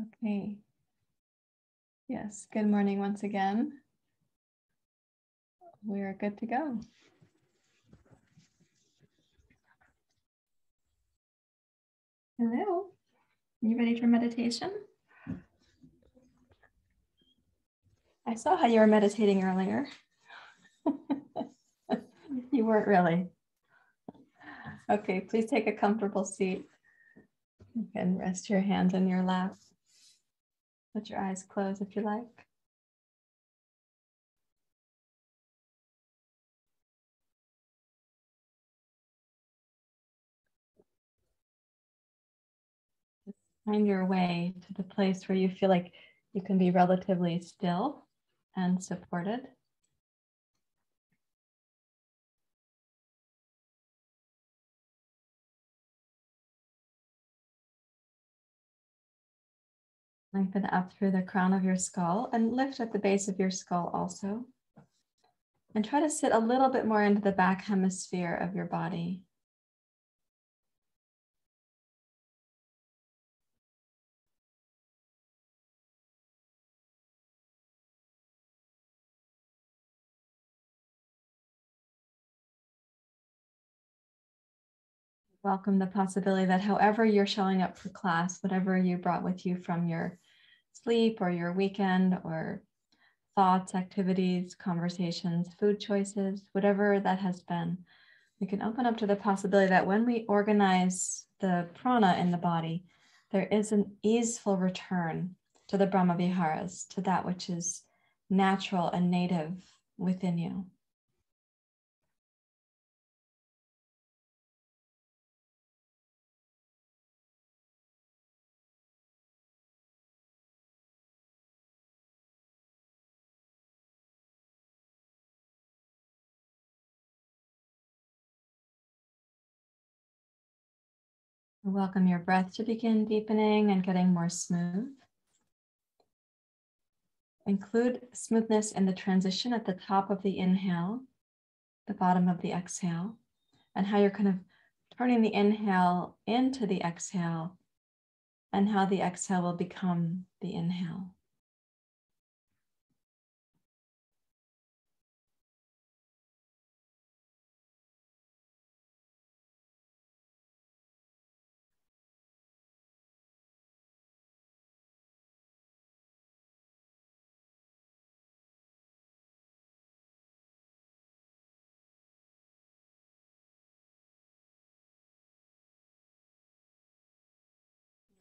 Okay. Yes, good morning once again. We're good to go. Hello, you ready for meditation? I saw how you were meditating earlier. You weren't really. Okay, please take a comfortable seat. You can rest your hands on your lap. Let your eyes close if you like. Just find your way to the place where you feel like you can be relatively still and supported. Lengthen up through the crown of your skull and lift at the base of your skull also. And try to sit a little bit more into the back hemisphere of your body. Welcome the possibility that however you're showing up for class, whatever you brought with you from your sleep or your weekend or thoughts, activities, conversations, food choices, whatever that has been, we can open up to the possibility that when we organize the prana in the body, there is an easeful return to the Brahmaviharas, to that which is natural and native within you. Welcome your breath to begin deepening and getting more smooth. Include smoothness in the transition at the top of the inhale, the bottom of the exhale, and how you're kind of turning the inhale into the exhale, and how the exhale will become the inhale.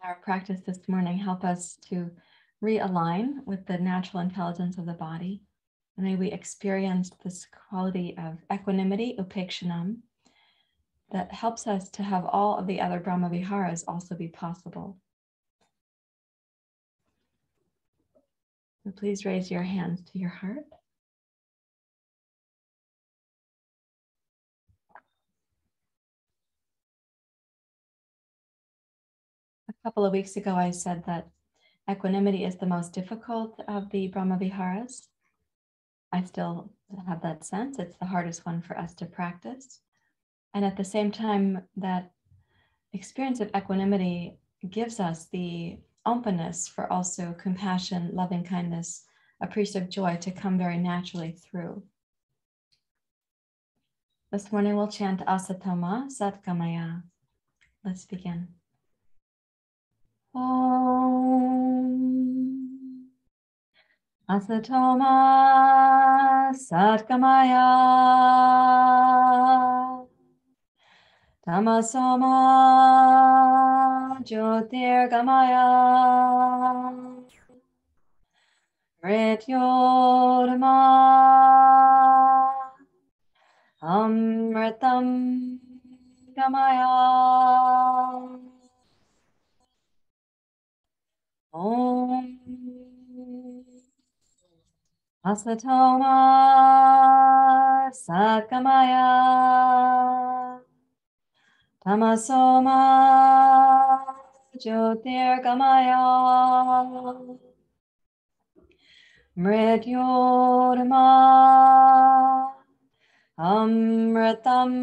Our practice this morning help us to realign with the natural intelligence of the body. And may we experience this quality of equanimity, upekshanam, that helps us to have all of the other Brahmaviharas also be possible. So please raise your hands to your heart. A couple of weeks ago, I said that equanimity is the most difficult of the Brahmaviharas. I still have that sense. It's the hardest one for us to practice. And at the same time, that experience of equanimity gives us the openness for also compassion, loving kindness, a appreciative joy to come very naturally through. This morning, we'll chant Asato Ma Sadgamaya. Let's begin. Om Asato Ma Sadgamaya Tamaso Ma Jyotir Gamaya Mrityor Ma Amritam Gamaya Om Asato Ma Sadgamaya Tamaso Ma Jyotir Gamaya Mrityor Ma Amritam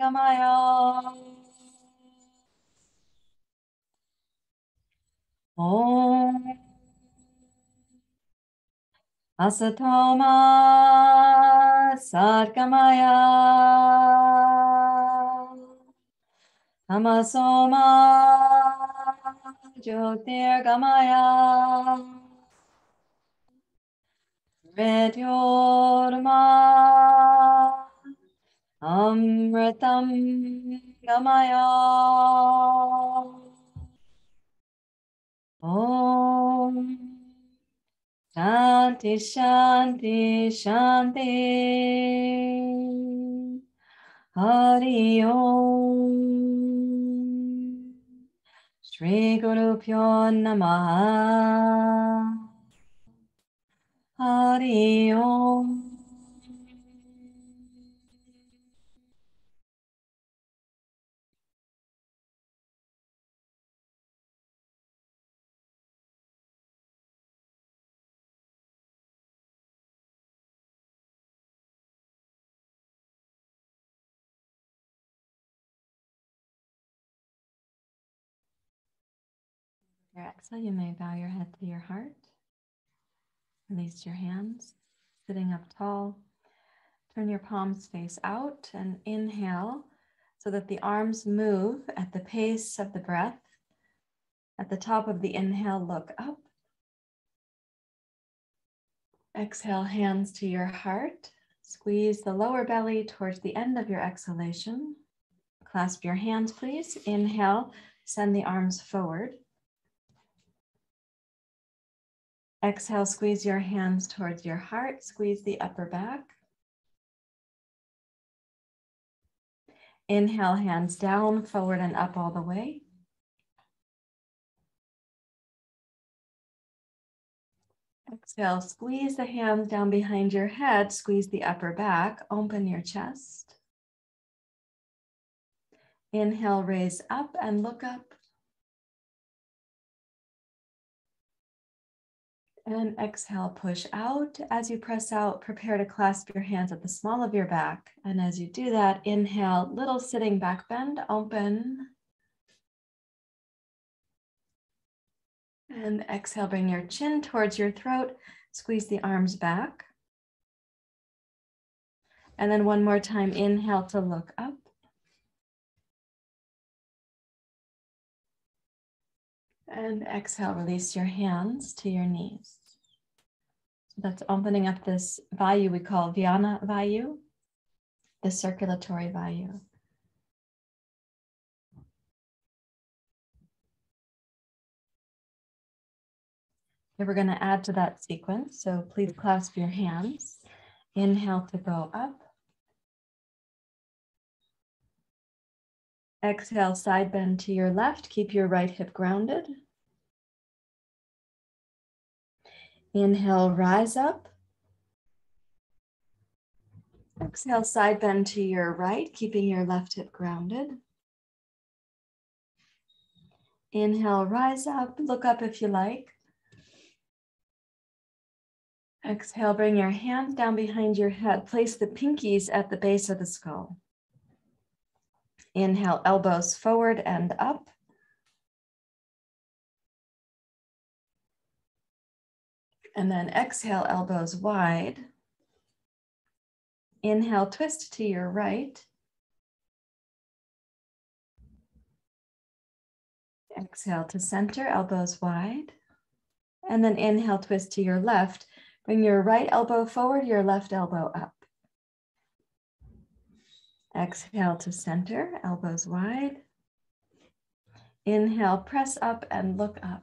Gamaya Om. Asato Ma Sadgamaya. Tamaso Ma Jyotir Gamaya. Mrityor Ma Amritam Gamaya. Om. Shanti, Shanti, Shanti. Hari Om. Shri Guru Pyonnamaha. Hari Om. Exhale, you may bow your head to your heart, release your hands, sitting up tall, turn your palms face out and inhale so that the arms move at the pace of the breath. At the top of the inhale, look up. Exhale, hands to your heart, squeeze the lower belly towards the end of your exhalation. Clasp your hands, please. Inhale, send the arms forward. Exhale, squeeze your hands towards your heart, squeeze the upper back. Inhale, hands down, forward and up all the way. Exhale, squeeze the hands down behind your head, squeeze the upper back, open your chest. Inhale, raise up and look up. And exhale, push out. As you press out, prepare to clasp your hands at the small of your back. And as you do that, inhale, little sitting back bend, open. And exhale, bring your chin towards your throat, squeeze the arms back. And then one more time, inhale to look up. And exhale, release your hands to your knees. That's opening up this vayu we call Vyana vayu, the circulatory vayu. Here we're going to add to that sequence, so please clasp your hands. Inhale to go up. Exhale, side bend to your left. Keep your right hip grounded. Inhale, rise up. Exhale, side bend to your right, keeping your left hip grounded. Inhale, rise up. Look up if you like. Exhale, bring your hands down behind your head. Place the pinkies at the base of the skull. Inhale, elbows forward and up. And then exhale, elbows wide. Inhale, twist to your right. Exhale to center, elbows wide. And then inhale, twist to your left. Bring your right elbow forward, your left elbow up. Exhale to center, elbows wide. Inhale, press up and look up.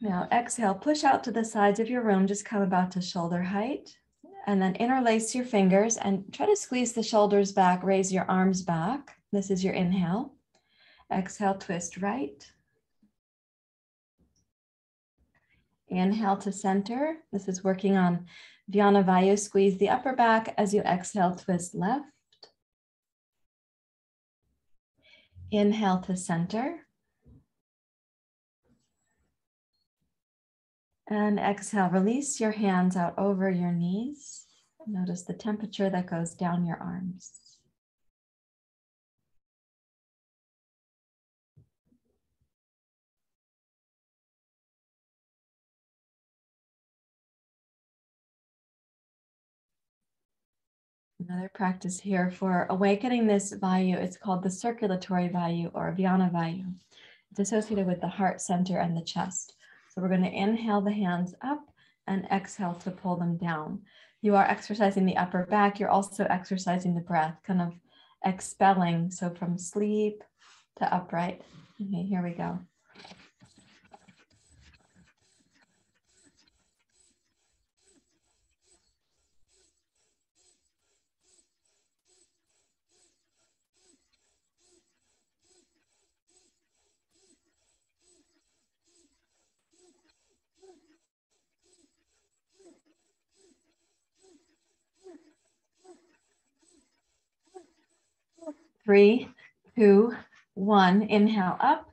Now exhale, push out to the sides of your room, just come about to shoulder height. And then interlace your fingers and try to squeeze the shoulders back, raise your arms back. This is your inhale. Exhale, twist right. Inhale to center. This is working on Vyana vayu, squeeze the upper back. As you exhale, twist left. Inhale to center. And exhale, release your hands out over your knees. Notice the temperature that goes down your arms. Another practice here for awakening this vayu, it's called the circulatory vayu or Vyana vayu. It's associated with the heart center and the chest. So we're going to inhale the hands up and exhale to pull them down. You are exercising the upper back. You're also exercising the breath, kind of expelling. So from sleep to upright. Okay, here we go. Three, two, one, inhale up.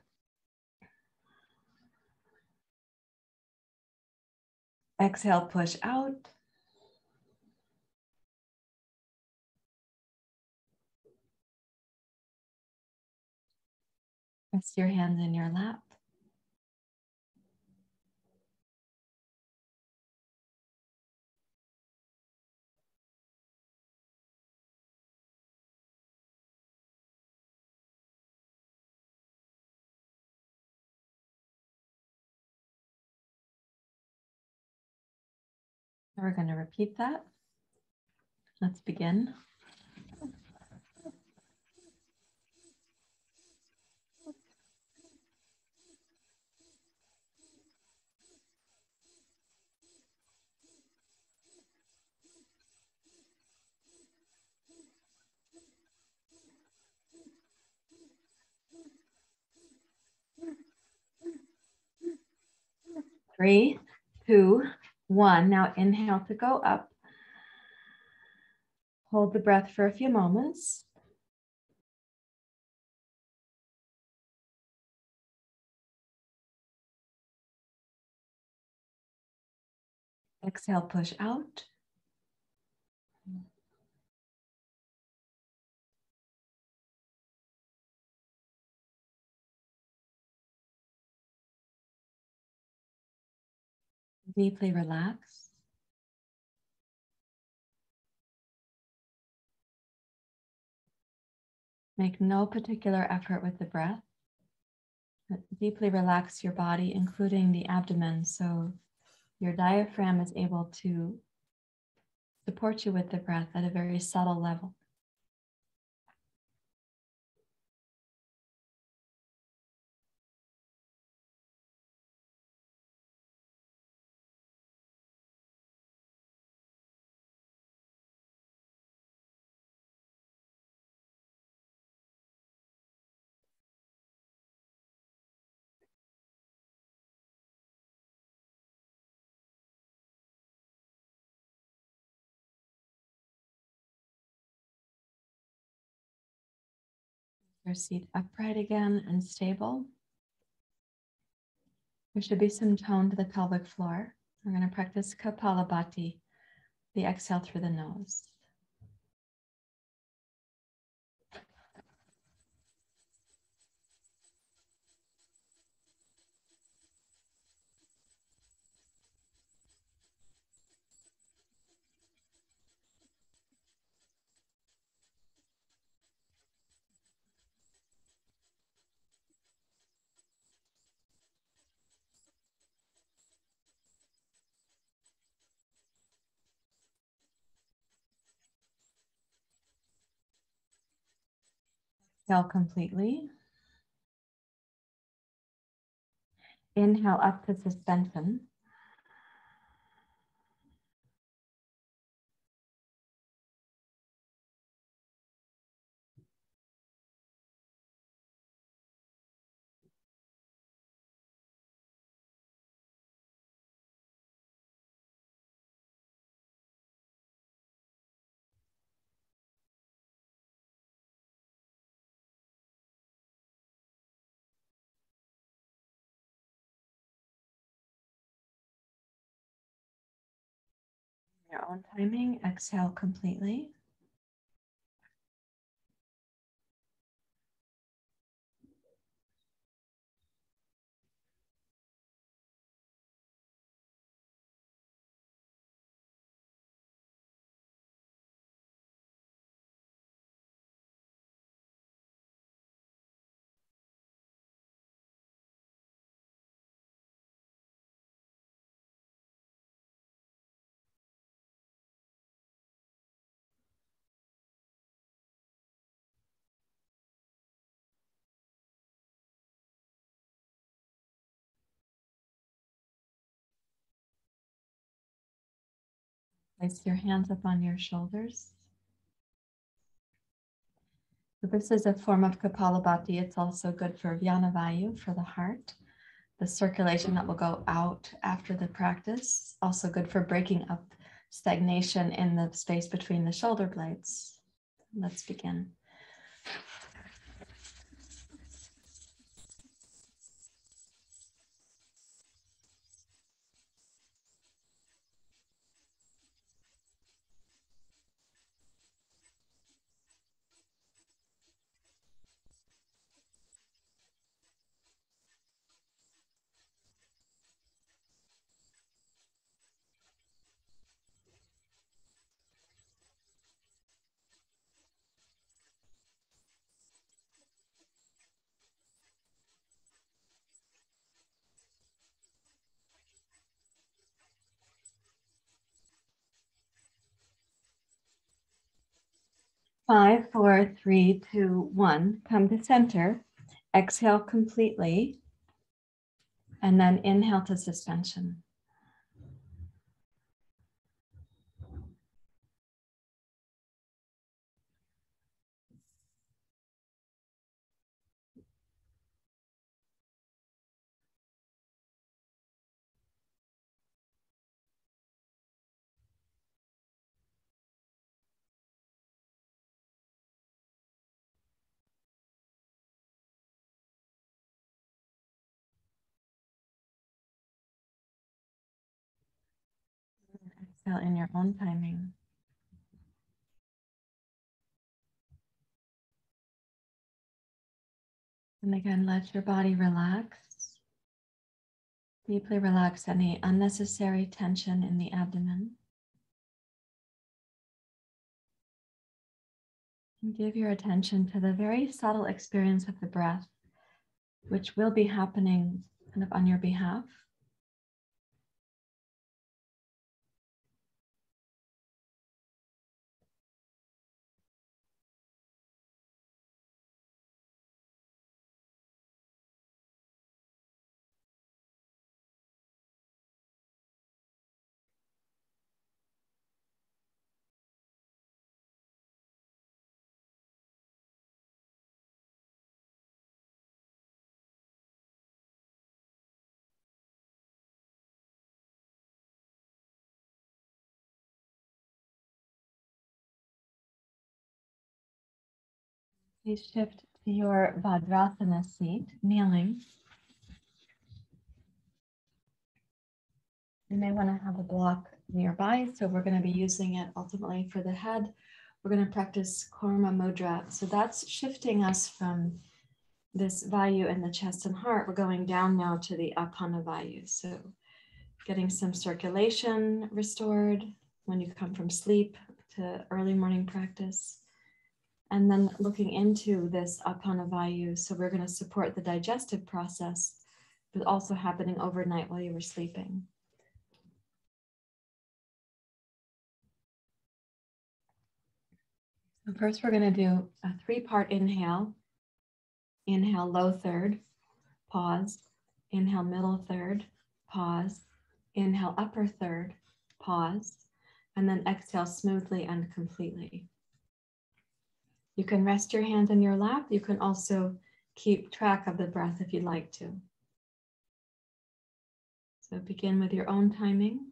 Exhale, push out. Rest your hands in your lap. We're going to repeat that. Let's begin. Three, two, one, now inhale to go up. Hold the breath for a few moments. Exhale, push out. Deeply relax. Make no particular effort with the breath. Deeply relax your body, including the abdomen, so your diaphragm is able to support you with the breath at a very subtle level. Your seat upright again and stable. There should be some tone to the pelvic floor. We're going to practice Kapalabhati, the exhale through the nose. Exhale completely. Inhale up to suspension. Your own timing, exhale completely. Place your hands upon your shoulders. So this is a form of Kapalabhati. It's also good for Vyana vayu, for the heart, the circulation that will go out after the practice. Also good for breaking up stagnation in the space between the shoulder blades. Let's begin. Five, four, three, two, one. Come to center. Exhale completely. And then inhale to suspension. In your own timing. And again, let your body relax. Deeply relax any unnecessary tension in the abdomen. And give your attention to the very subtle experience of the breath, which will be happening kind of on your behalf. Please shift to your Vajrasana seat, kneeling. You may want to have a block nearby, so we're going to be using it ultimately for the head. We're going to practice Karma Mudra. So that's shifting us from this vayu in the chest and heart. We're going down now to the Apana Vayu. So getting some circulation restored when you come from sleep to early morning practice. And then looking into this Apana Vayu. So we're going to support the digestive process, but also happening overnight while you were sleeping. So first we're going to do a 3-part inhale. Inhale low third, pause. Inhale middle third, pause. Inhale upper third, pause. And then exhale smoothly and completely. You can rest your hands in your lap. You can also keep track of the breath if you'd like to. So begin with your own timing.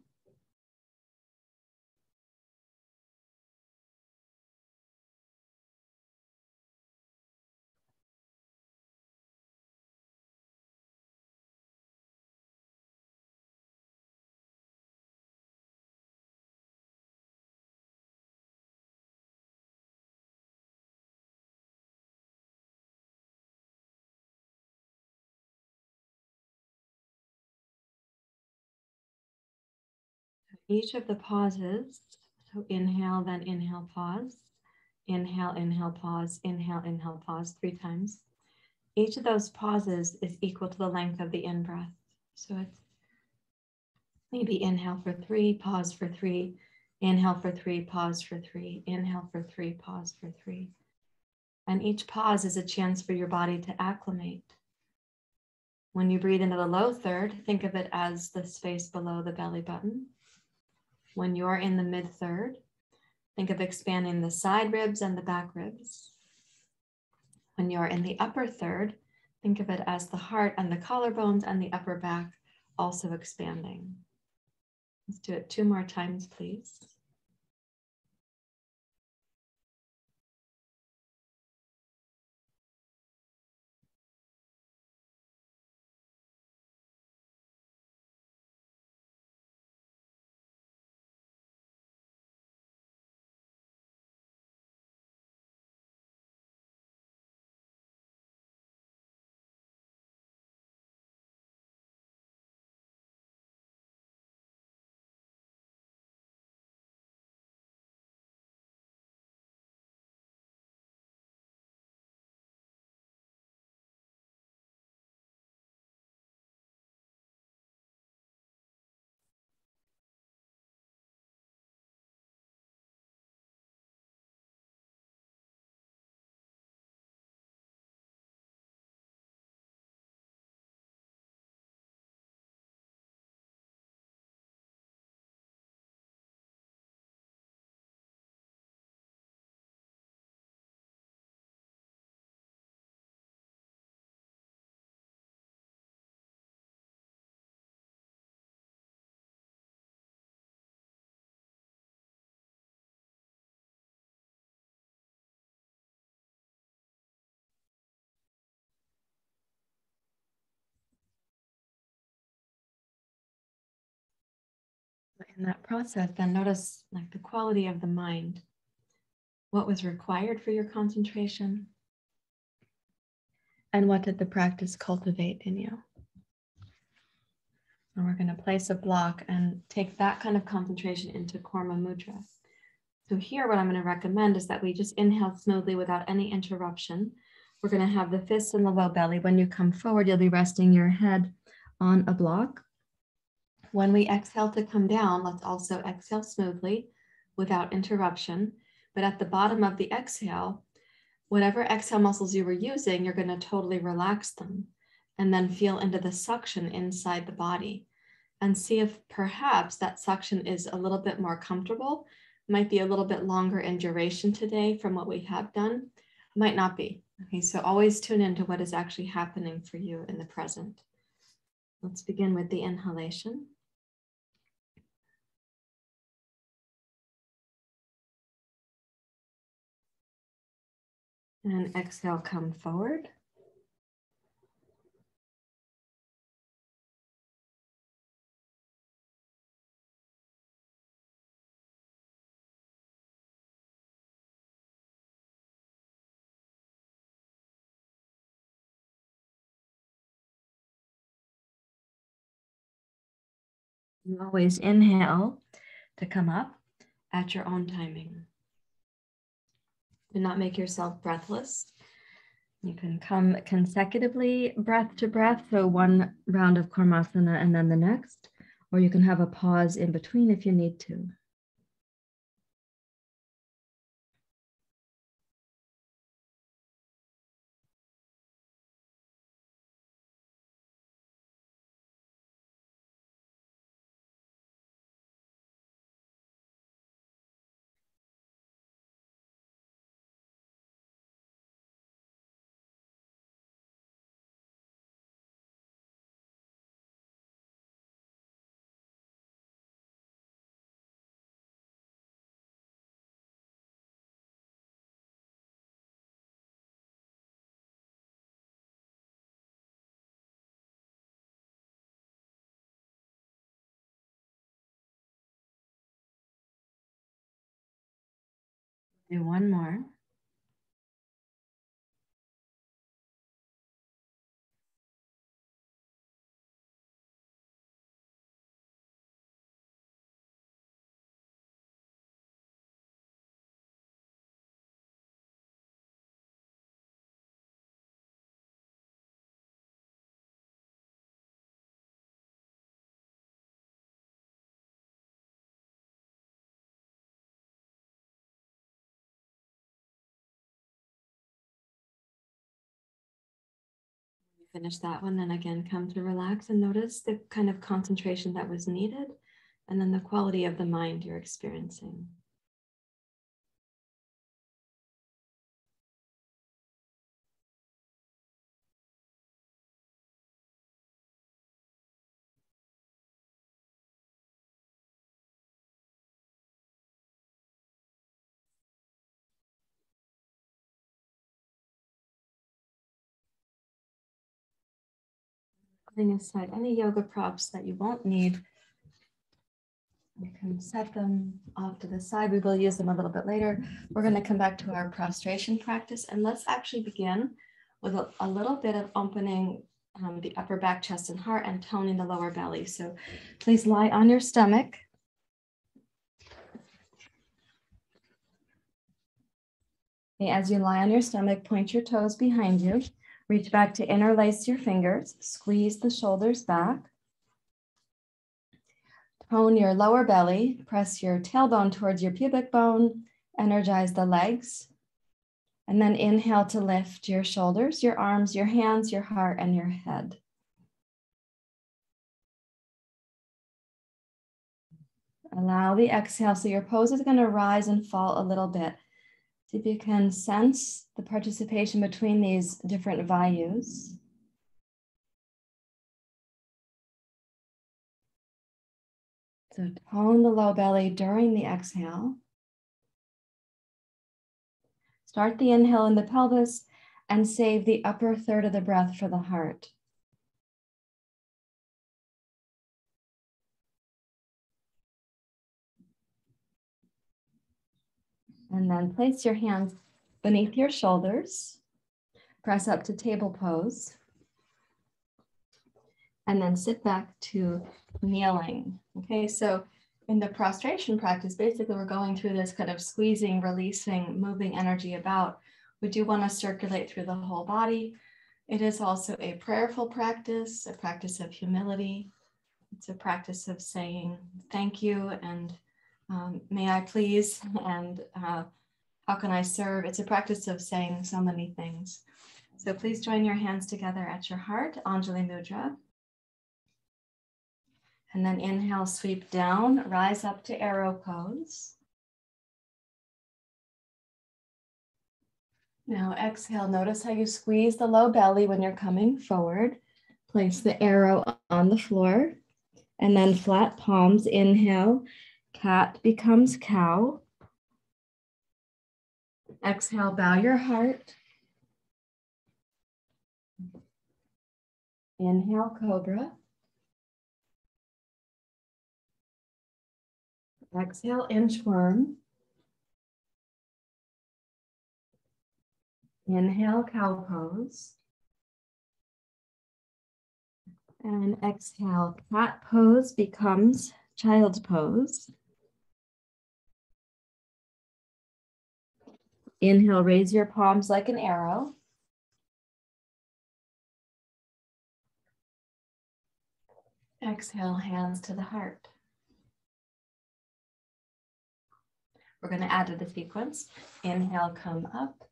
Each of the pauses, so inhale, then inhale, pause, inhale, inhale, pause, inhale, inhale, pause 3 times. Each of those pauses is equal to the length of the in-breath. So it's maybe inhale for 3, pause for 3, inhale for 3, pause for 3, inhale for 3, pause for 3. And each pause is a chance for your body to acclimate. When you breathe into the low third, think of it as the space below the belly button. When you're in the mid-third, think of expanding the side ribs and the back ribs. When you're in the upper third, think of it as the heart and the collarbones and the upper back also expanding. Let's do it two more times, please. In that process, then notice like the quality of the mind, what was required for your concentration, and what did the practice cultivate in you. And we're going to place a block and take that kind of concentration into Karma Mudra. So here, what I'm going to recommend is that we just inhale smoothly without any interruption. We're going to have the fists in the low belly. When you come forward, you'll be resting your head on a block. When we exhale to come down, let's also exhale smoothly without interruption. But at the bottom of the exhale, whatever exhale muscles you were using, you're going to totally relax them and then feel into the suction inside the body and see if perhaps that suction is a little bit more comfortable, might be a little bit longer in duration today from what we have done, might not be. Okay, so always tune into what is actually happening for you in the present. Let's begin with the inhalation. And exhale, come forward. You always inhale to come up at your own timing. Do not make yourself breathless. You can come consecutively breath to breath, so one round of Karmasana and then the next, or you can have a pause in between if you need to. Do one more. Finish that one, then again come to relax and notice the kind of concentration that was needed and then the quality of the mind you're experiencing. Putting aside any yoga props that you won't need, you can set them off to the side. We will use them a little bit later. We're going to come back to our prostration practice, and let's actually begin with a little bit of opening the upper back, chest, and heart, and toning the lower belly. So please lie on your stomach. And as you lie on your stomach, point your toes behind you. Reach back to interlace your fingers, squeeze the shoulders back. Tone your lower belly, press your tailbone towards your pubic bone, energize the legs. And then inhale to lift your shoulders, your arms, your hands, your heart, and your head. Allow the exhale, so your pose is going to rise and fall a little bit. See if you can sense the participation between these different vayus. So tone the low belly during the exhale. Start the inhale in the pelvis and save the upper third of the breath for the heart. And then place your hands beneath your shoulders, press up to table pose, and then sit back to kneeling. Okay, so in the prostration practice, basically we're going through this kind of squeezing, releasing, moving energy about. We do want to circulate through the whole body. It is also a prayerful practice, a practice of humility. It's a practice of saying thank you and may I please, and how can I serve? It's a practice of saying so many things. So please join your hands together at your heart, Anjali Mudra. And then inhale, sweep down, rise up to arrow pose. Now exhale, notice how you squeeze the low belly when you're coming forward. Place the arrow on the floor, and then flat palms, inhale. Cat becomes cow. Exhale, bow your heart. Inhale, cobra. Exhale, inchworm. Inhale, cow pose. And exhale, cat pose becomes child's pose. Inhale, raise your palms like an arrow. Exhale, hands to the heart. We're going to add to the sequence. Inhale, come up.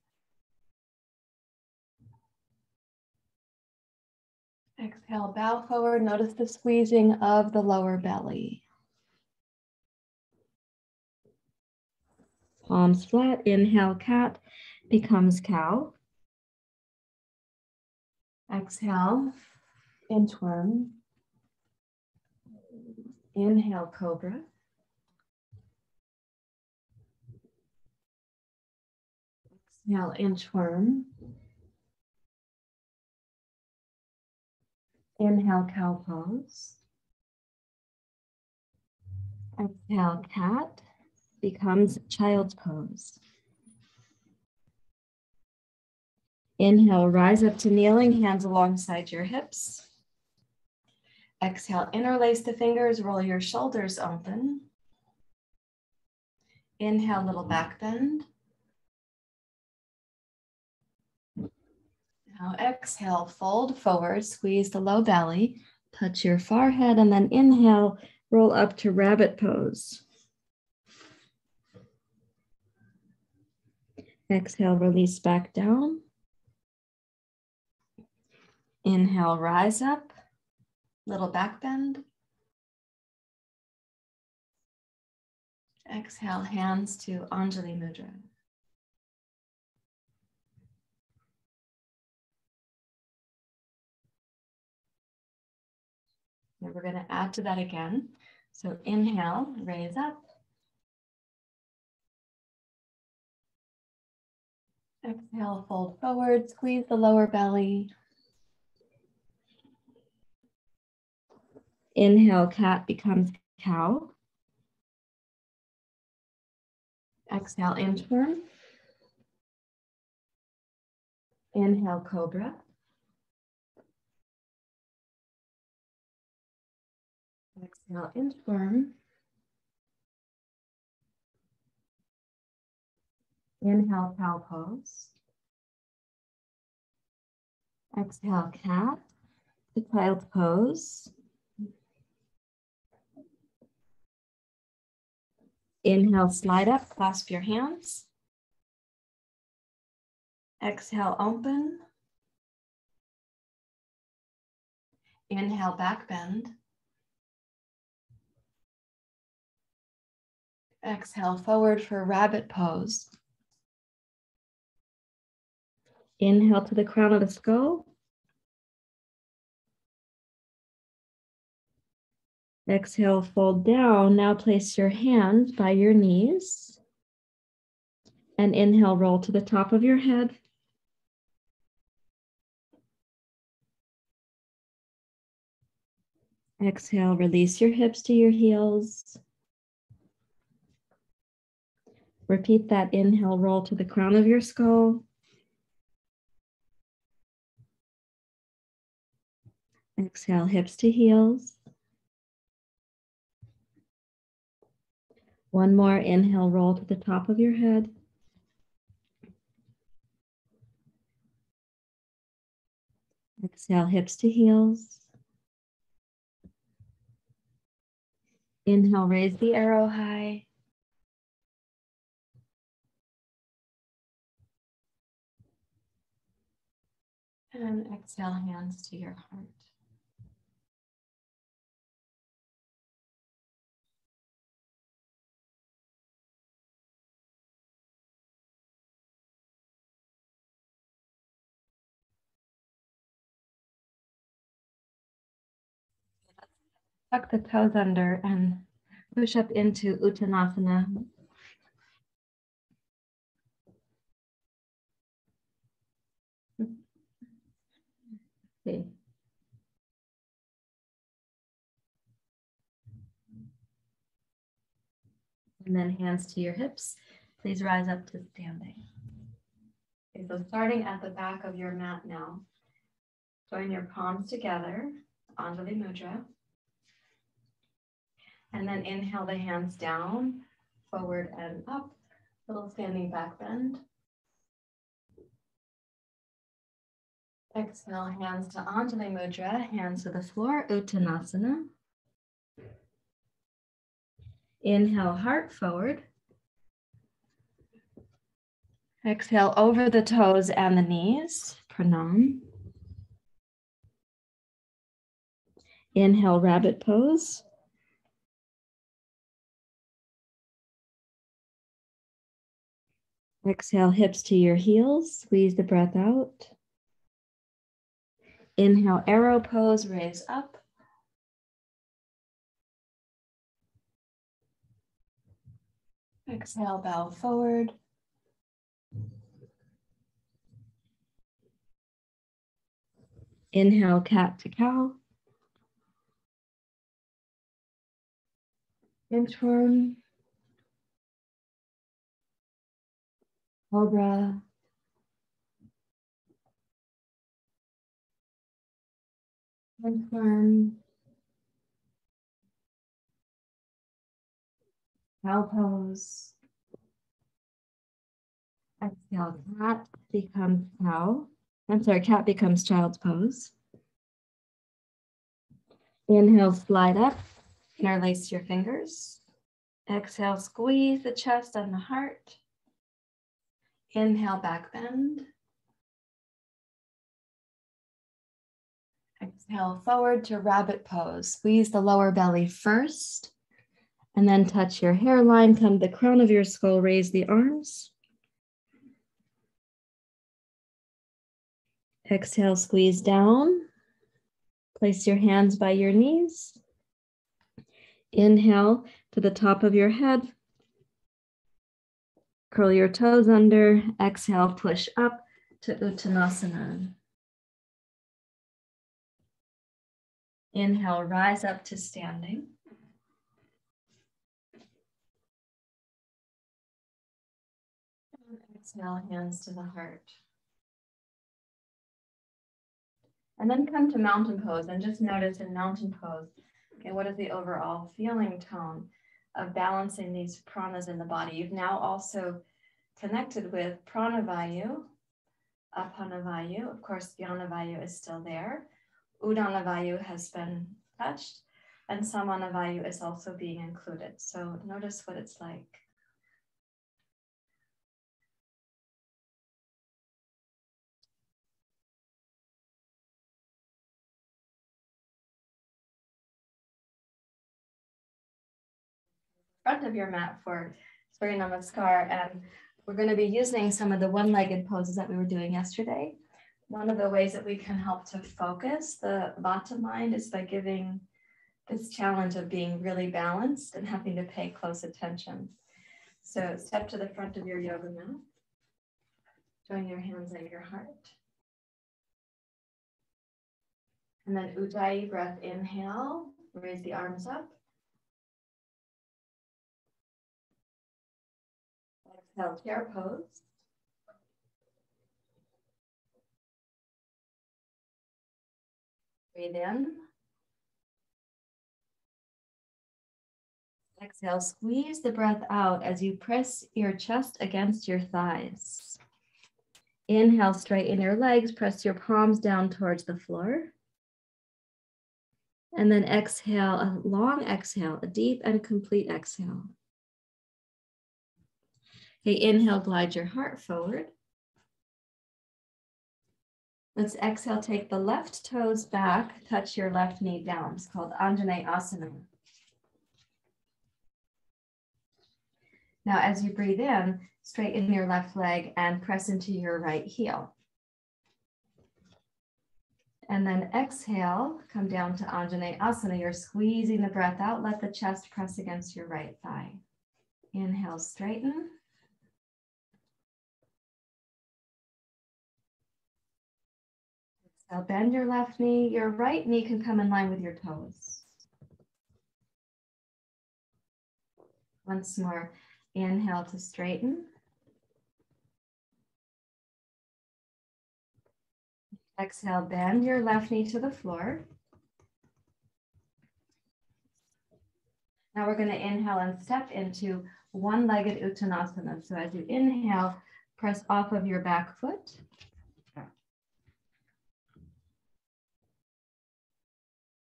Exhale, bow forward. Notice the squeezing of the lower belly. Palms flat, inhale, cat becomes cow. Exhale, inchworm. Inhale, cobra. Exhale, inchworm. Inhale, cow pose. Exhale, cat becomes child's pose. Inhale, rise up to kneeling, hands alongside your hips. Exhale, interlace the fingers, roll your shoulders open. Inhale, little back bend. Now exhale, fold forward, squeeze the low belly, touch your forehead, and then inhale, roll up to rabbit pose. Exhale, release back down. Inhale, rise up, little back bend. Exhale, hands to Anjali Mudra. And we're going to add to that again. So inhale, raise up. Exhale, fold forward, squeeze the lower belly. Inhale, cat becomes cow. Exhale, inchworm. Inhale, cobra. Exhale, inchworm. Inhale, cow pose. Exhale, cat, the child pose. Inhale, slide up, clasp your hands. Exhale, open. Inhale, back bend. Exhale, forward for rabbit pose. Inhale to the crown of the skull. Exhale, fold down. Now place your hand by your knees. And inhale, roll to the top of your head. Exhale, release your hips to your heels. Repeat that. Inhale, roll to the crown of your skull. Exhale, hips to heels. One more. Inhale, roll to the top of your head. Exhale, hips to heels. Inhale, raise the arrow high. And exhale, hands to your heart. Tuck the toes under and push up into Uttanasana. Okay. And then hands to your hips. Please rise up to standing. Okay, so starting at the back of your mat now, join your palms together, Anjali Mudra. And then inhale the hands down, forward and up, little standing back bend. Exhale, hands to Anjali Mudra, hands to the floor, Uttanasana. Inhale, heart forward. Exhale, over the toes and the knees, Pranam. Inhale, rabbit pose. Exhale, hips to your heels, squeeze the breath out. Inhale, arrow pose, raise up. Exhale, bow forward. Inhale, cat to cow. Inchworm. Cobra. Confirm. Cow pose. Exhale, cat becomes cow. I'm sorry, cat becomes child's pose. Inhale, slide up, interlace your fingers. Exhale, squeeze the chest and the heart. Inhale, back bend. Exhale, forward to rabbit pose. Squeeze the lower belly first. and then touch your hairline, come to the crown of your skull, raise the arms. Exhale, squeeze down. Place your hands by your knees. Inhale to the top of your head. Curl your toes under. Exhale, push up to Uttanasana. Inhale, rise up to standing. And exhale, hands to the heart. And then come to mountain pose, and just notice in mountain pose, okay, what is the overall feeling tone of balancing these pranas in the body? You've now also connected with prana vayu, apana vayu, of course, vyana vayu is still there. Udana vayu has been touched, and samana vayu is also being included. So notice what it's like. Front of your mat for Surya Namaskar, and we're going to be using some of the one-legged poses that we were doing yesterday. One of the ways that we can help to focus the Vata mind is by giving this challenge of being really balanced and having to pay close attention. So step to the front of your yoga mat, join your hands at your heart, and then Ujjayi breath, inhale, raise the arms up. Exhale, chair pose. Breathe in. Exhale, squeeze the breath out as you press your chest against your thighs. Inhale, straighten your legs, press your palms down towards the floor. And then exhale, a long exhale, a deep and complete exhale. Okay, inhale, glide your heart forward. Let's exhale, take the left toes back, touch your left knee down. It's called Anjaneyasana. Now, as you breathe in, straighten your left leg and press into your right heel. And then exhale, come down to Anjaneyasana. You're squeezing the breath out. Let the chest press against your right thigh. Inhale, straighten. Now bend your left knee. Your right knee can come in line with your toes. Once more, inhale to straighten. Exhale, bend your left knee to the floor. Now we're going to inhale and step into one-legged Uttanasana. So as you inhale, press off of your back foot.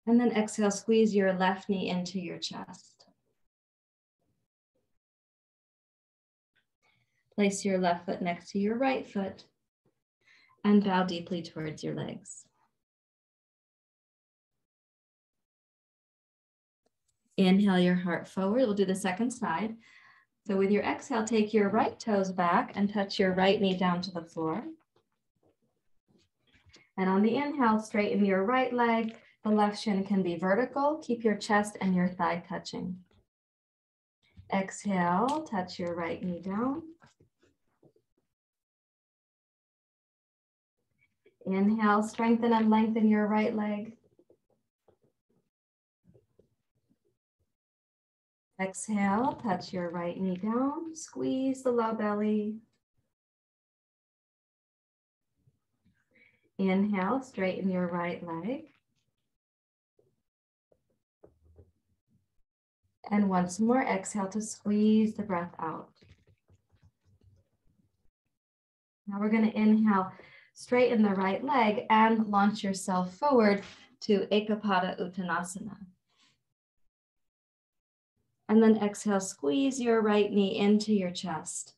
And then exhale, squeeze your left knee into your chest. Place your left foot next to your right foot and bow deeply towards your legs. Inhale your heart forward. We'll do the second side. So with your exhale, take your right toes back and touch your right knee down to the floor. And on the inhale, straighten your right leg. The left shin can be vertical. Keep your chest and your thigh touching. Exhale, touch your right knee down. Inhale, strengthen and lengthen your right leg. Exhale, touch your right knee down. Squeeze the low belly. Inhale, straighten your right leg. And once more, exhale to squeeze the breath out. Now we're going to inhale, straighten the right leg and launch yourself forward to Ekapada Uttanasana. And then exhale, squeeze your right knee into your chest.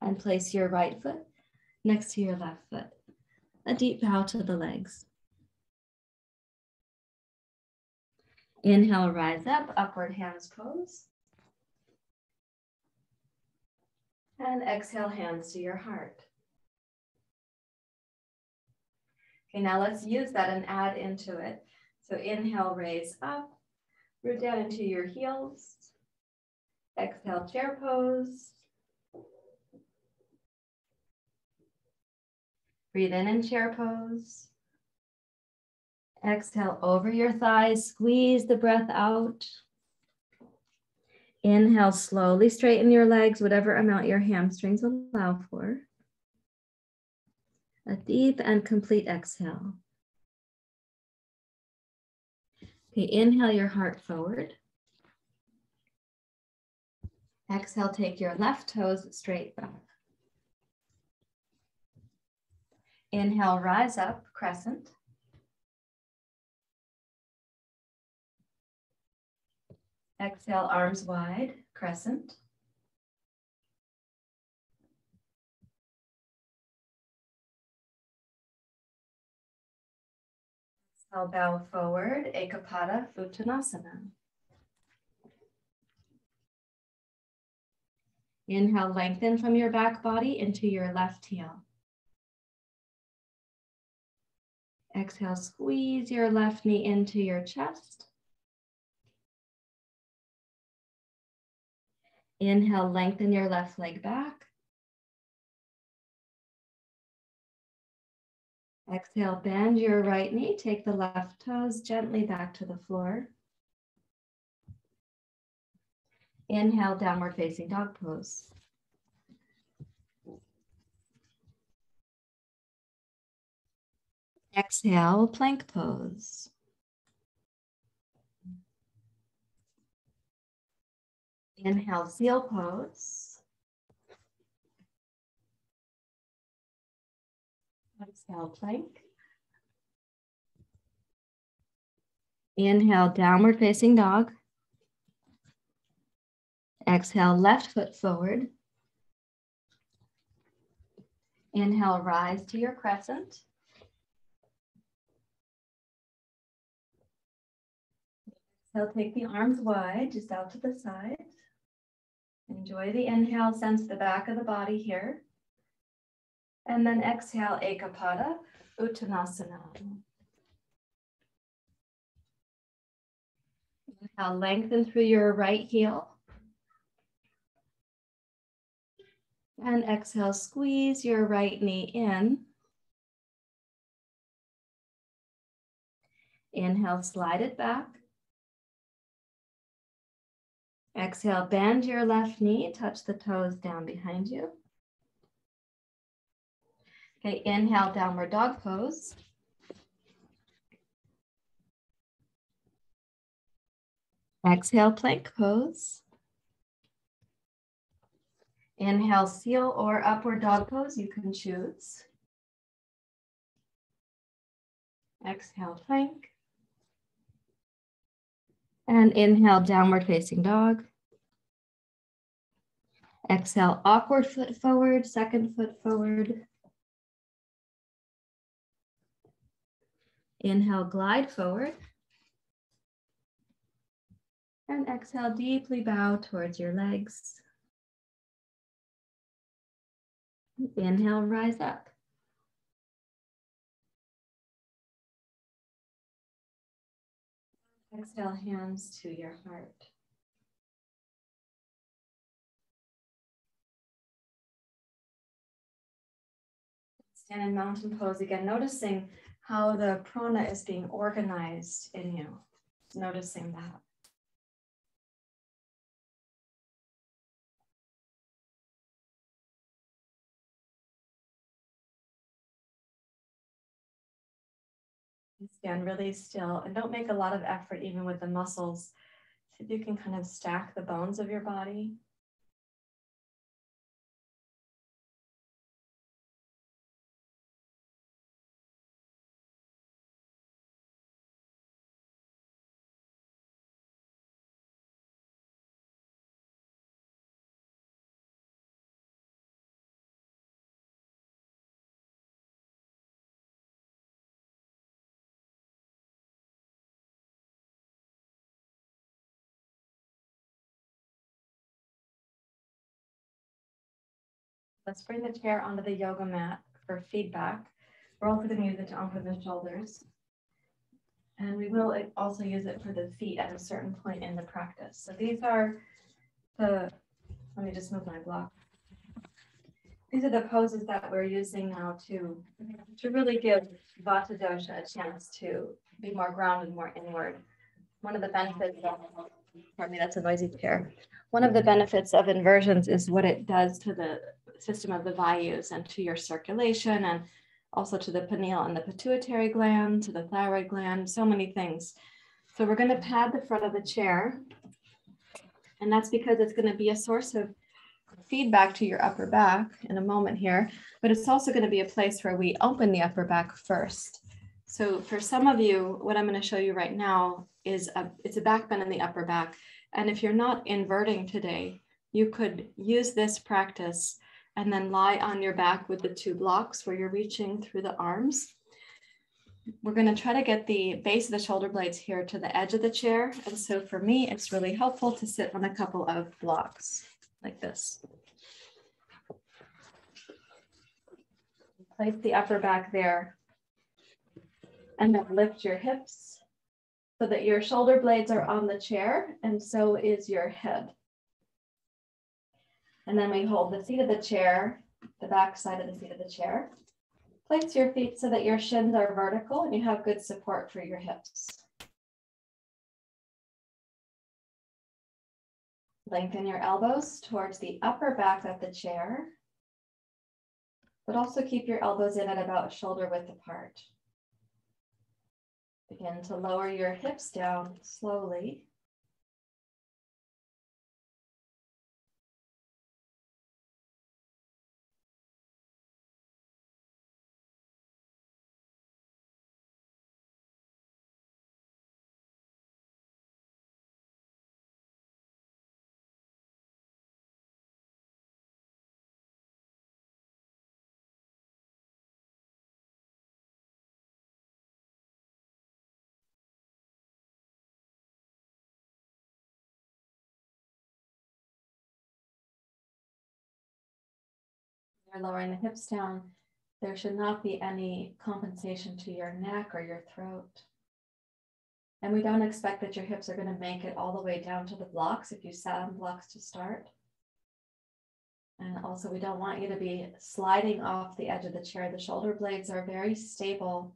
And place your right foot next to your left foot. A deep bow to the legs. Inhale, rise up, upward hands pose. And exhale, hands to your heart. Okay, now let's use that and add into it. So inhale, raise up, root down into your heels. Exhale, chair pose. Breathe in chair pose. Exhale, over your thighs, squeeze the breath out. Inhale, slowly straighten your legs, whatever amount your hamstrings allow for. A deep and complete exhale. Okay, inhale your heart forward. Exhale, take your left toes straight back. Inhale, rise up, crescent. Exhale, arms wide, crescent. Exhale, bow forward, Ekapada Uttanasana. Inhale, lengthen from your back body into your left heel. Exhale, squeeze your left knee into your chest. Inhale, lengthen your left leg back. Exhale, bend your right knee, take the left toes gently back to the floor. Inhale, downward facing dog pose. Exhale, plank pose. Inhale, seal pose. Exhale, plank. Inhale, downward facing dog. Exhale, left foot forward. Inhale, rise to your crescent. Exhale, take the arms wide, just out to the side. Enjoy the inhale, sense the back of the body here. And then exhale, Ekapada Uttanasana. Inhale, lengthen through your right heel. And exhale, squeeze your right knee in. Inhale, slide it back. Exhale, bend your left knee, touch the toes down behind you. Okay, inhale, downward dog pose. Exhale, plank pose. Inhale, seal or upward dog pose, you can choose. Exhale, plank. And inhale, downward facing dog. Exhale, awkward foot forward, second foot forward. Inhale, glide forward. And exhale, deeply bow towards your legs. Inhale, rise up. Exhale, hands to your heart. Stand in mountain pose again, noticing how the prana is being organized in you. Noticing that. Stand really still and don't make a lot of effort even with the muscles. See if you can kind of stack the bones of your body. Let's bring the chair onto the yoga mat for feedback. Roll through the music onto the shoulders. And we will also use it for the feet at a certain point in the practice. So these are the, let me just move my block. These are the poses that we're using now to really give Vata dosha a chance to be more grounded, more inward. One of the benefits of, pardon me, that's a noisy chair. One of the benefits of inversions is what it does to the system of the vayus and to your circulation, and also to the pineal and the pituitary gland, to the thyroid gland, so many things. So we're going to pad the front of the chair, and that's because it's going to be a source of feedback to your upper back in a moment here, but it's also going to be a place where we open the upper back first. So for some of you, what I'm going to show you right now is it's a back bend in the upper back. And if you're not inverting today, you could use this practice and then lie on your back with the two blocks where you're reaching through the arms. We're going to try to get the base of the shoulder blades here to the edge of the chair. And so for me, it's really helpful to sit on a couple of blocks like this. Place the upper back there and then lift your hips so that your shoulder blades are on the chair and so is your head. And then we hold the seat of the chair, the back side of the seat of the chair. Place your feet so that your shins are vertical and you have good support for your hips. Lengthen your elbows towards the upper back of the chair, but also keep your elbows in at about shoulder width apart. Begin to lower your hips down slowly. Lowering the hips down, there should not be any compensation to your neck or your throat. And we don't expect that your hips are going to make it all the way down to the blocks if you sat on blocks to start. And also we don't want you to be sliding off the edge of the chair. The shoulder blades are very stable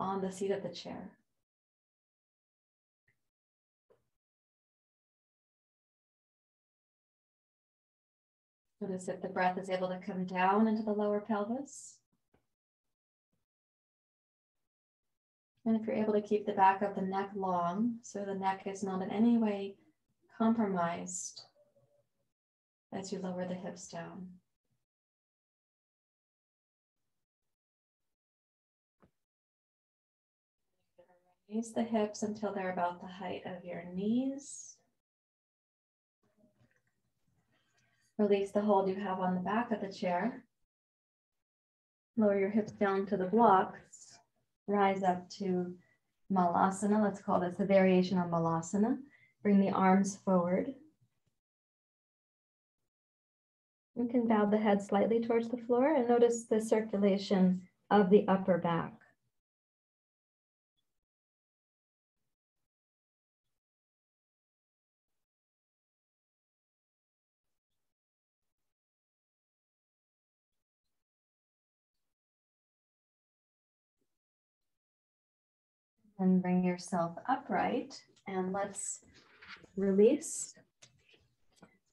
on the seat of the chair. Notice if the breath is able to come down into the lower pelvis. And if you're able to keep the back of the neck long, so the neck is not in any way compromised as you lower the hips down. Raise the hips until they're about the height of your knees. Release the hold you have on the back of the chair. Lower your hips down to the blocks. Rise up to Malasana. Let's call this a variation on Malasana. Bring the arms forward. You can bow the head slightly towards the floor and notice the circulation of the upper back. And bring yourself upright and let's release.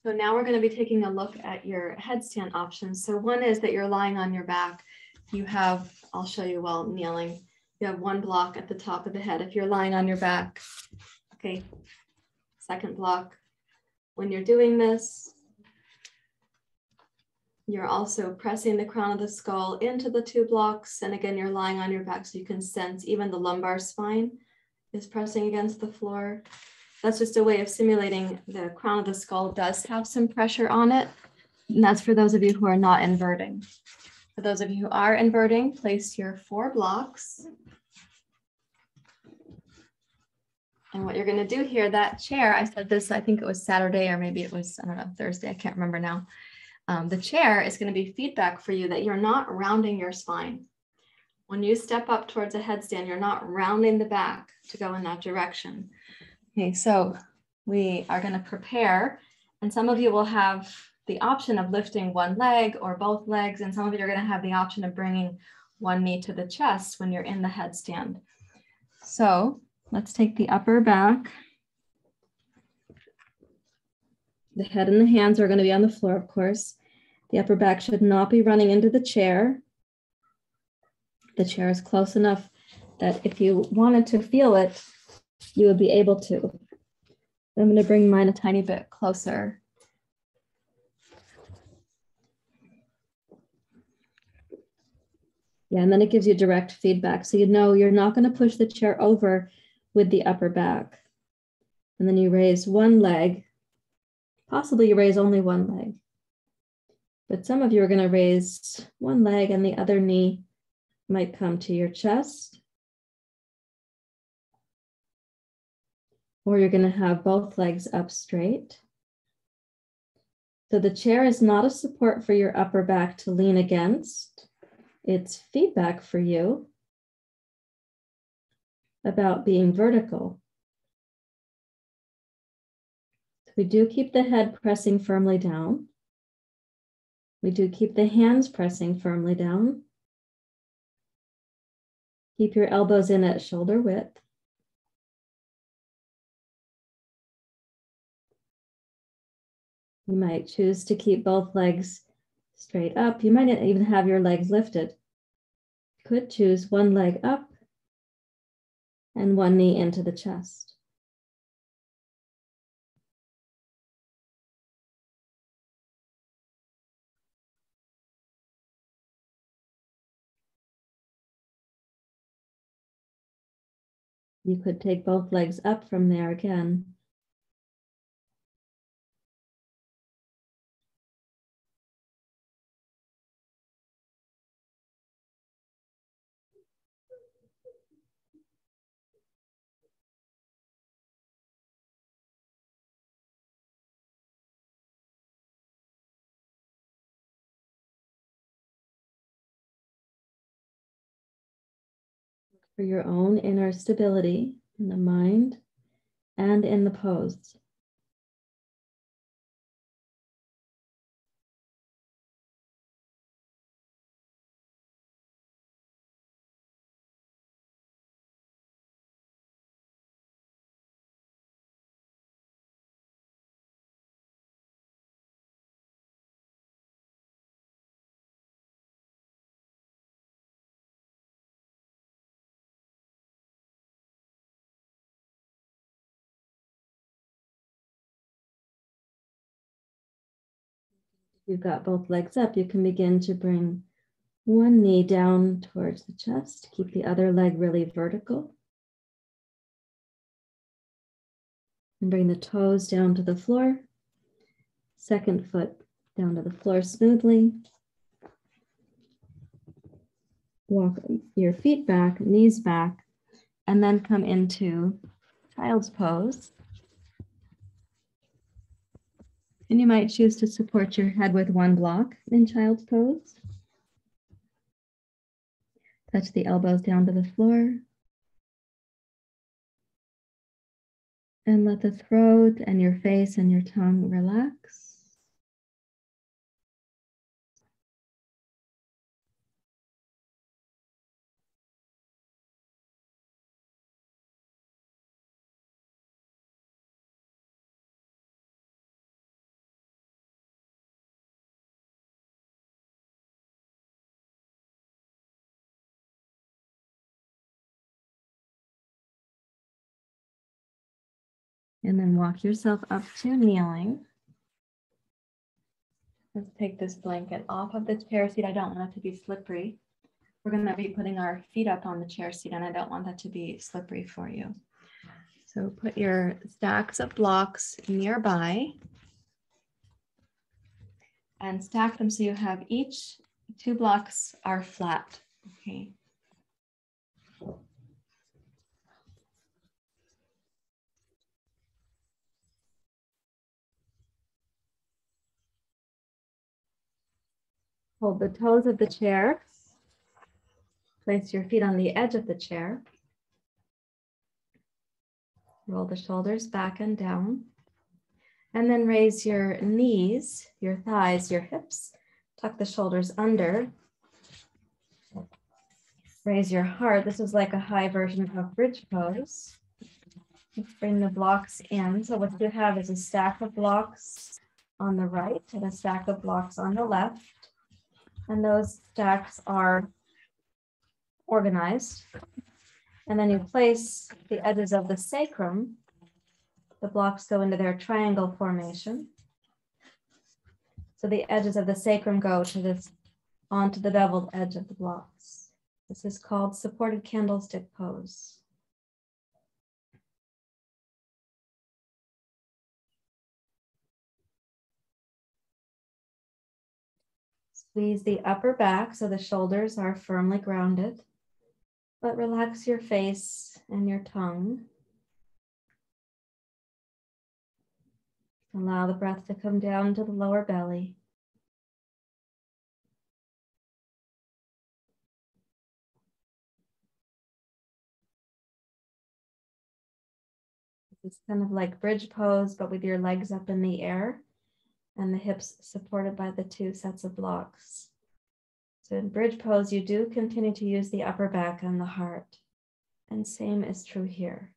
So now we're going to be taking a look at your headstand options. So one is that you're lying on your back. You have, I'll show you while kneeling. You have one block at the top of the head. If you're lying on your back, okay, second block. When you're doing this, you're also pressing the crown of the skull into the two blocks. And again, you're lying on your back so you can sense even the lumbar spine is pressing against the floor. That's just a way of simulating the crown of the skull does have some pressure on it. And that's for those of you who are not inverting. For those of you who are inverting, place your four blocks. And what you're going to do here, that chair, I said this, I think it was Saturday or maybe it was, I don't know, Thursday, I can't remember now. the chair is going to be feedback for you that you're not rounding your spine. When you step up towards a headstand, you're not rounding the back to go in that direction. Okay, so we are going to prepare, and some of you will have the option of lifting one leg or both legs, and some of you are going to have the option of bringing one knee to the chest when you're in the headstand. So let's take the upper back. The head and the hands are going to be on the floor, of course. The upper back should not be running into the chair. The chair is close enough that if you wanted to feel it, you would be able to. I'm going to bring mine a tiny bit closer. Yeah, and then it gives you direct feedback. So you know you're not going to push the chair over with the upper back. And then you raise one leg. Possibly you raise only one leg. But some of you are going to raise one leg and the other knee might come to your chest. Or you're going to have both legs up straight. So the chair is not a support for your upper back to lean against. It's feedback for you about being vertical. We do keep the head pressing firmly down. We do keep the hands pressing firmly down. Keep your elbows in at shoulder width. You might choose to keep both legs straight up. You might not even have your legs lifted. You could choose one leg up and one knee into the chest. You could take both legs up from there again. For your own inner stability in the mind and in the pose. You've got both legs up, you can begin to bring one knee down towards the chest, keep the other leg really vertical. And bring the toes down to the floor, second foot down to the floor smoothly. Walk your feet back, knees back, and then come into child's pose. And you might choose to support your head with one block in child's pose. Touch the elbows down to the floor. And let the throat and your face and your tongue relax. And then walk yourself up to kneeling. Let's take this blanket off of the chair seat. I don't want it to be slippery. We're going to be putting our feet up on the chair seat, and I don't want that to be slippery for you. So put your stacks of blocks nearby and stack them so you have each two blocks are flat. Okay. Hold the toes of the chair. Place your feet on the edge of the chair. Roll the shoulders back and down. And then raise your knees, your thighs, your hips. Tuck the shoulders under. Raise your heart. This is like a high version of a bridge pose. Bring the blocks in. So what you have is a stack of blocks on the right and a stack of blocks on the left. And those stacks are organized. And then you place the edges of the sacrum. The blocks go into their triangle formation. So the edges of the sacrum go to this, onto the beveled edge of the blocks. This is called supported candlestick pose. Squeeze the upper back so the shoulders are firmly grounded, but relax your face and your tongue. Allow the breath to come down to the lower belly. It's kind of like bridge pose, but with your legs up in the air and the hips supported by the two sets of blocks. So in bridge pose, you do continue to use the upper back and the heart. And same is true here.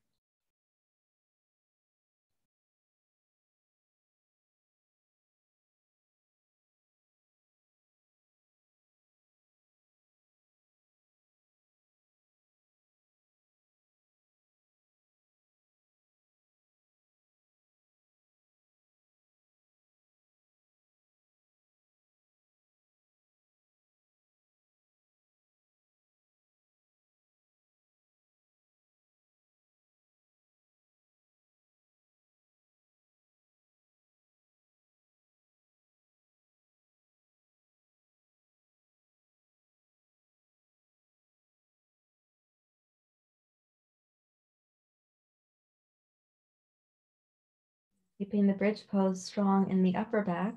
Keeping the bridge pose strong in the upper back,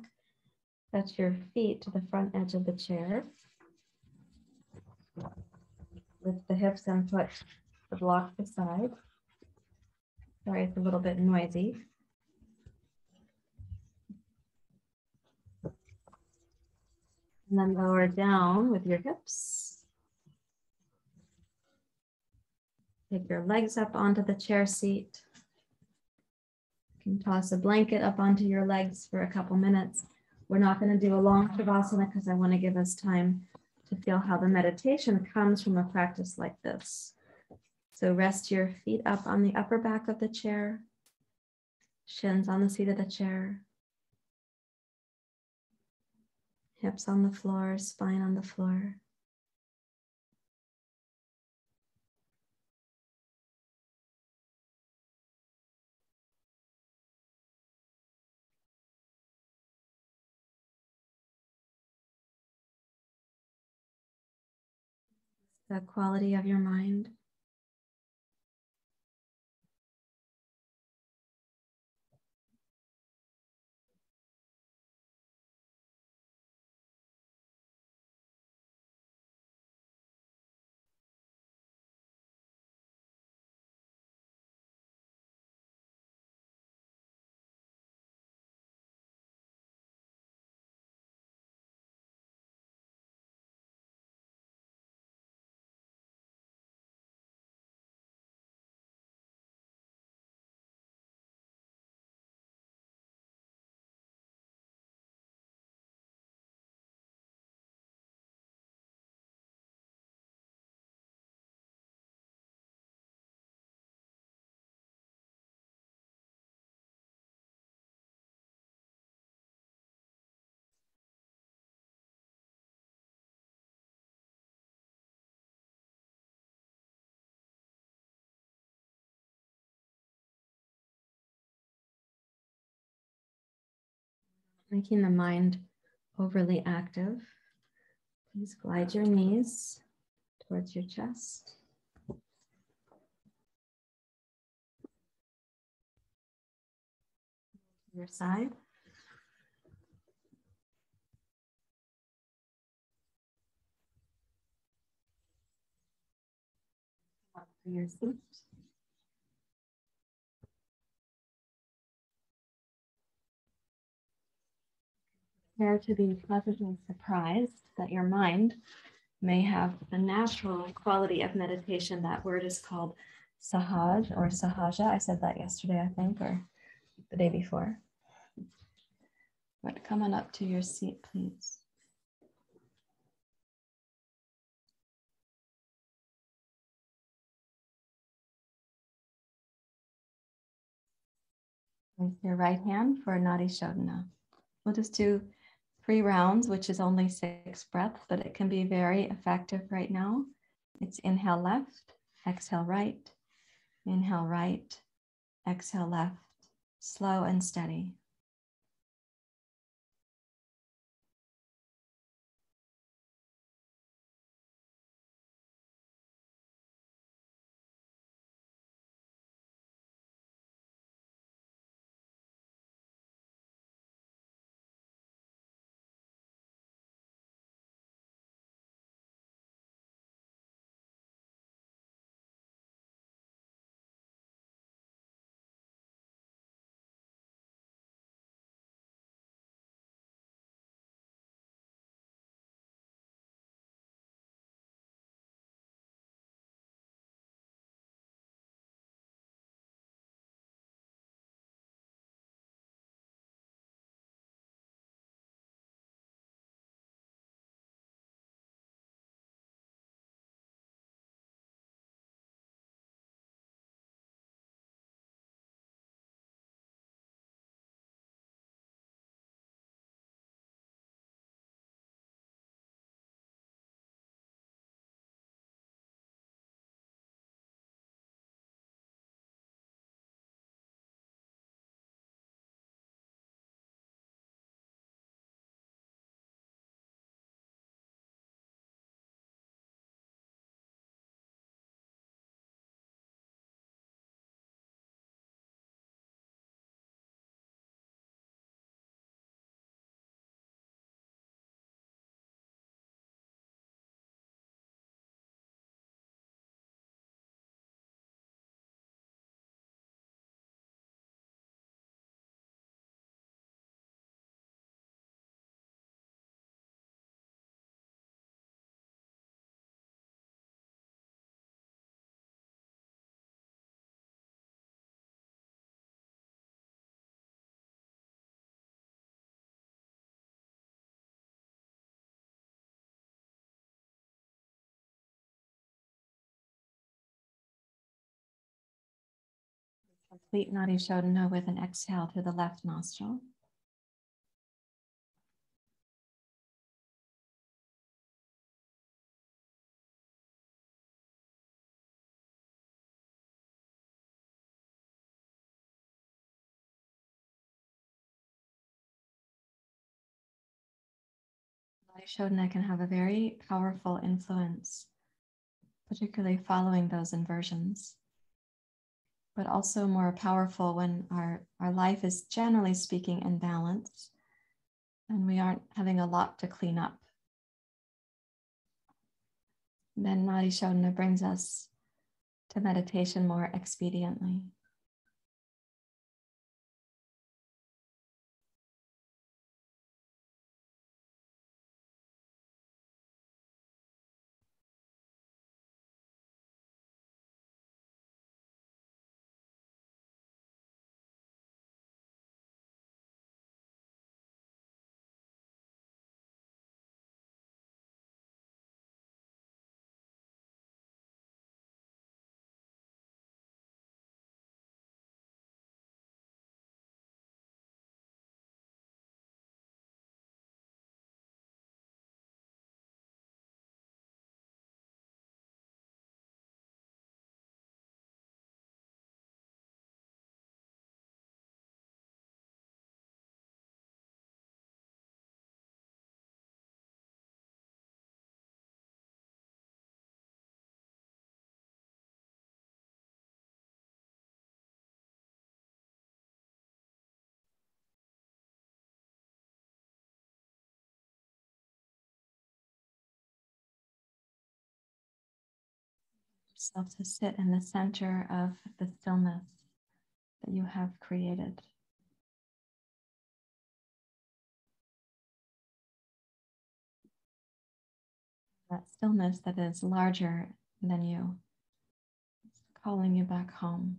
touch your feet to the front edge of the chair. Lift the hips and put the block aside. Sorry, it's a little bit noisy. And then lower down with your hips. Take your legs up onto the chair seat. You can toss a blanket up onto your legs for a couple minutes. We're not going to do a long Shavasana because I want to give us time to feel how the meditation comes from a practice like this. So rest your feet up on the upper back of the chair, shins on the seat of the chair, hips on the floor, spine on the floor. The quality of your mind. Making the mind overly active. Please glide your knees towards your chest. Your side. your seat. Prepare to be pleasantly surprised that your mind may have the natural quality of meditation. That word is called sahaj or sahaja. I said that yesterday, I think, or the day before. But come on up to your seat, please. Raise your right hand for Nadi Shodhana. We'll just do 3 rounds, which is only 6 breaths, but it can be very effective right now. It's inhale left, exhale right, inhale right, exhale left, slow and steady. Complete Nadi Shodhana with an exhale through the left nostril. Nadi Shodhana can have a very powerful influence, particularly following those inversions, but also more powerful when our life is, generally speaking, in balance and we aren't having a lot to clean up. Then Nadi Shodhana brings us to meditation more expediently. yourself to sit in the center of the stillness that you have created. That stillness that is larger than you, it's calling you back home.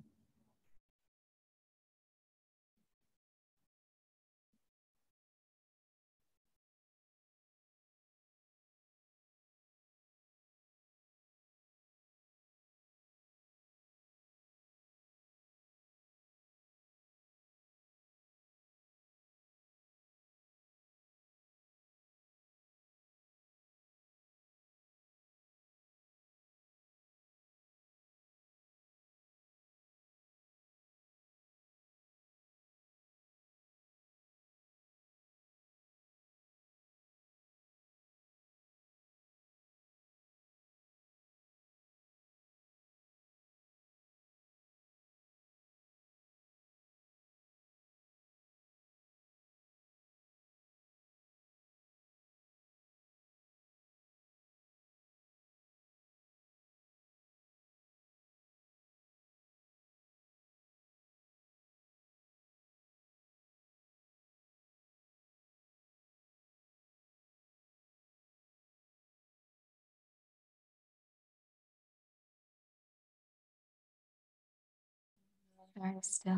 Very still.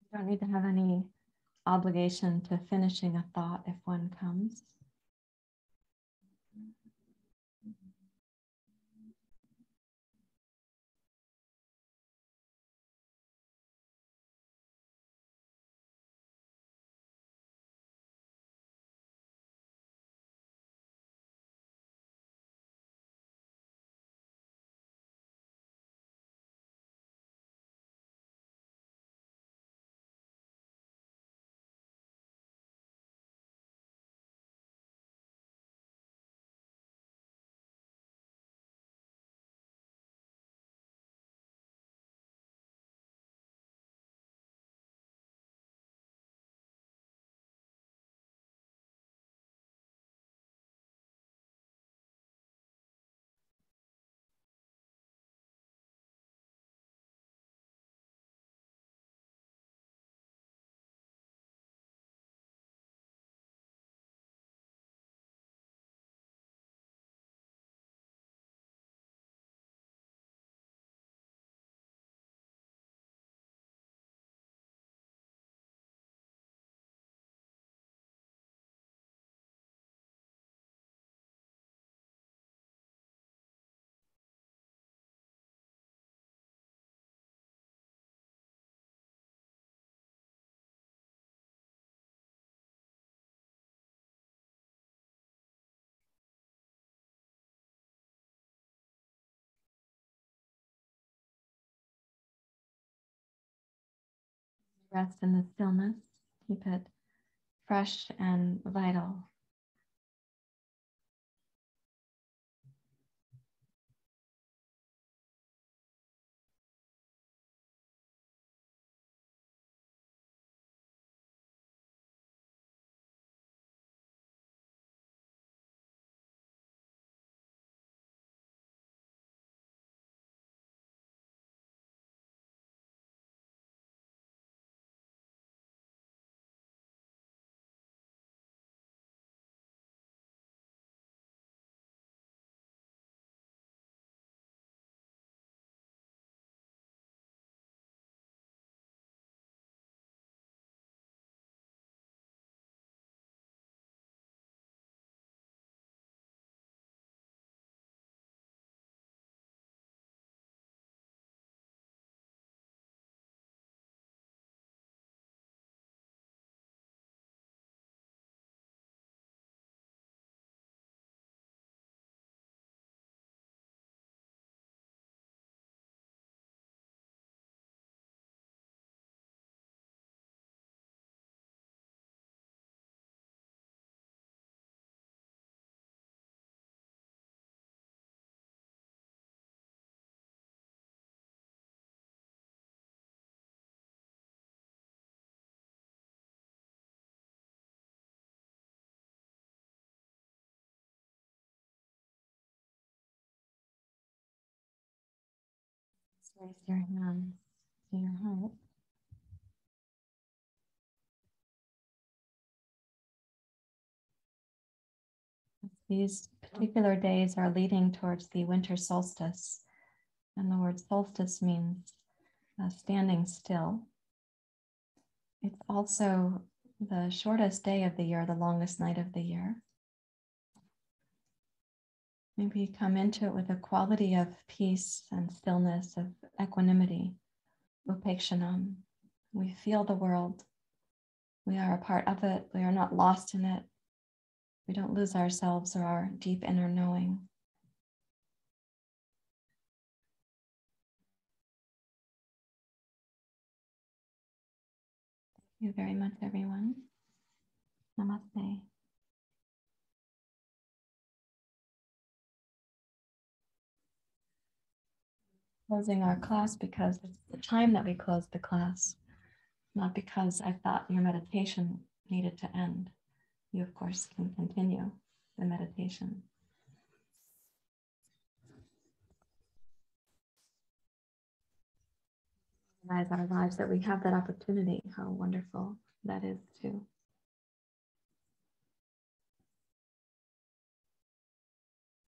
You don't need to have any obligation to finishing a thought if one comes. Rest in the stillness, keep it fresh and vital. Place your hands to your heart. These particular days are leading towards the winter solstice, and the word solstice means standing still. It's also the shortest day of the year, the longest night of the year. Maybe come into it with a quality of peace and stillness, of equanimity, upekshanam. We feel the world. We are a part of it. We are not lost in it. We don't lose ourselves or our deep inner knowing. Thank you very much, everyone. Namaste. Closing our class because it's the time that we closed the class, not because I thought your meditation needed to end. You, of course, can continue the meditation. Realize our lives that we have that opportunity, how wonderful that is too.